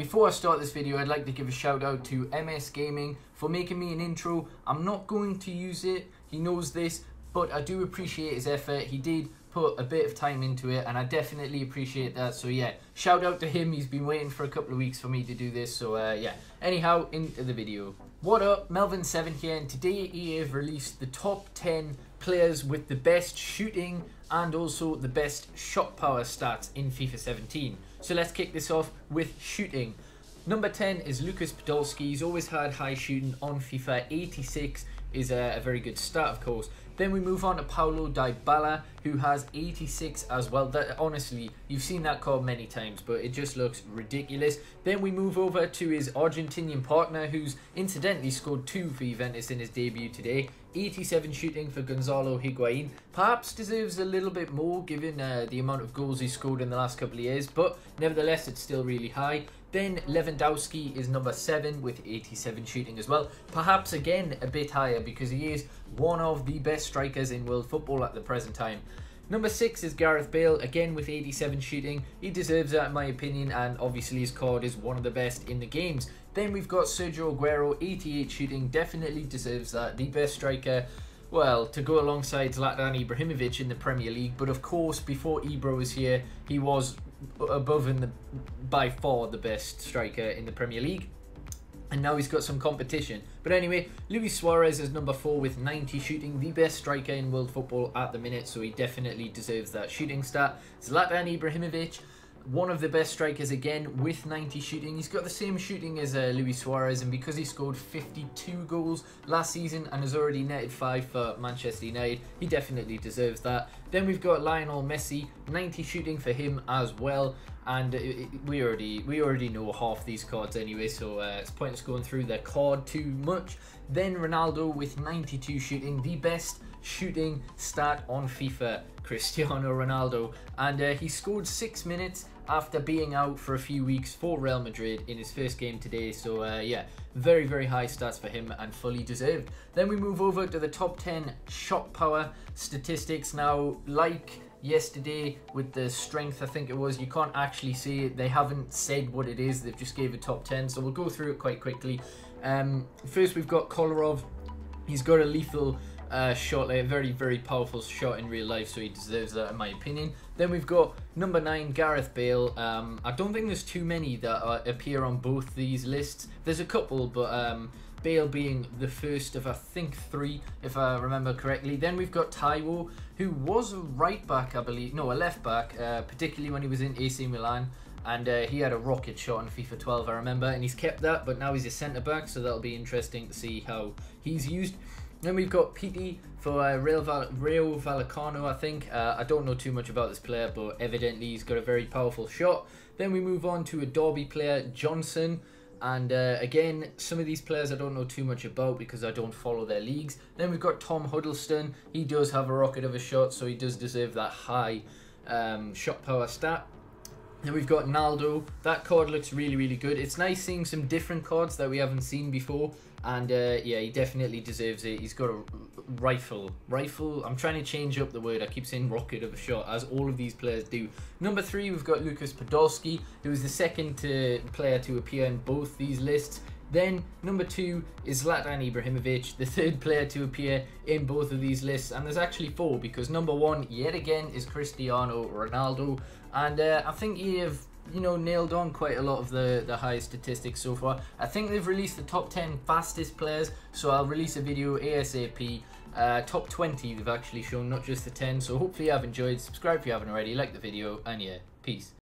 Before I start this video, I'd like to give a shout out to MS Gaming for making me an intro. I'm not going to use it, he knows this, but I do appreciate his effort. He did put a bit of time into it and I definitely appreciate that. So yeah, shout out to him. He's been waiting for a couple of weeks for me to do this. So yeah, anyhow, into the video. What up, Melvin7 here, and today EA have released the top 10 players with the best shooting and also the best shot power stats in FIFA 17. So let's kick this off with shooting. Number 10 is Lukas Podolski. He's always had high shooting on FIFA. 86 is a very good stat, of course. Then we move on to Paulo Dybala, who has 86 as well. That, honestly, you've seen that card many times, but it just looks ridiculous. Then we move over to his Argentinian partner, who's incidentally scored 2 for Juventus in his debut today. 87 shooting for Gonzalo Higuain. Perhaps deserves a little bit more given the amount of goals he scored in the last couple of years, but nevertheless it's still really high. Then Lewandowski is number 7 with 87 shooting as well. Perhaps again a bit higher because he is one of the best strikers in world football at the present time. Number 6 is Gareth Bale, again with 87 shooting. He deserves that in my opinion, and obviously his card is one of the best in the games. Then we've got Sergio Aguero, 88 shooting, definitely deserves that. The best striker, well, to go alongside Zlatan Ibrahimović in the Premier League, but of course before Ibra was here, he was above and by far the best striker in the Premier League. And now he's got some competition. But anyway, Luis Suarez is number 4 with 90 shooting, the best striker in world football at the minute, so he definitely deserves that shooting stat. Zlatan Ibrahimović, one of the best strikers again with 90 shooting. He's got the same shooting as Luis Suarez, and because he scored 52 goals last season and has already netted 5 for Manchester United, he definitely deserves that. Then we've got Lionel Messi, 90 shooting for him as well. And we already know half these cards anyway, so it's pointless going through their card too much. Then Ronaldo with 92 shooting, the best shooting stat on FIFA, Cristiano Ronaldo. And he scored 6 minutes after being out for a few weeks for Real Madrid in his first game today. So yeah, very, very high stats for him and fully deserved. Then we move over to the top 10 shot power statistics. Now, like yesterday with the strength, I think it was, you can't actually see it. They haven't said what it is, they've just gave a top 10, so we'll go through it quite quickly. First we've got Kolarov. He's got a lethal shot, like a very, very powerful shot in real life, so he deserves that in my opinion. Then we've got number 9, Gareth Bale. I don't think there's too many that appear on both these lists. There's a couple, but Bale being the first of I think 3 if I remember correctly. Then we've got Taiwo, who was a right back, I believe, no, a left back, particularly when he was in AC Milan, and he had a rocket shot in FIFA 12 I remember, and he's kept that, but now he's a centre back, so that'll be interesting to see how he's used. Then we've got Petey for Rayo Vallecano, I think. I don't know too much about this player, but evidently he's got a very powerful shot. Then we move on to a Derby player, Johnson. And again, some of these players I don't know too much about because I don't follow their leagues. Then we've got Tom Huddleston. He does have a rocket of a shot, so he does deserve that high shot power stat. Then we've got Naldo. That card looks really, really good. It's nice seeing some different cards that we haven't seen before. And yeah, he definitely deserves it. He's got a rifle. I'm trying to change up the word. I keep saying rocket of a shot, as all of these players do. Number 3, we've got Lukas Podolski, who is the second player to appear in both these lists. Then number 2 is Zlatan Ibrahimović, the third player to appear in both of these lists. And there's actually 4, because number 1 yet again is Cristiano Ronaldo. And I think he have, you know, nailed on quite a lot of the high statistics so far. I think they've released the top 10 fastest players, so I'll release a video ASAP. Top 20 they've actually shown, not just the 10. So hopefully you have enjoyed. Subscribe if you haven't already, like the video, and yeah, peace.